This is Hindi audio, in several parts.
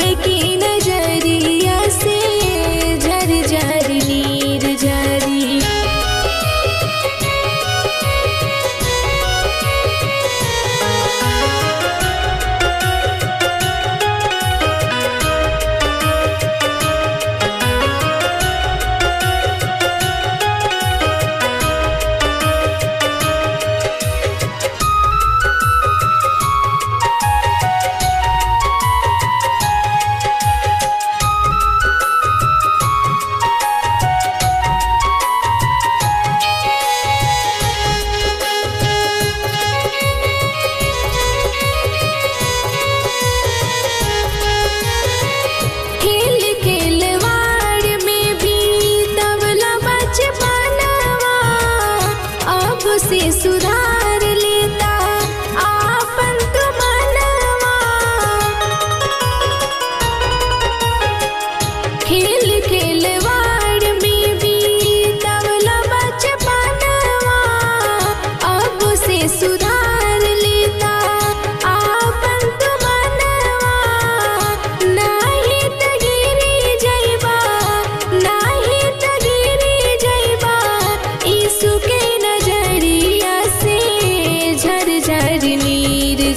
लब की नजरिया से झर झर नीर झरी। नीर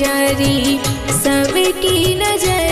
जारी सबकी नजर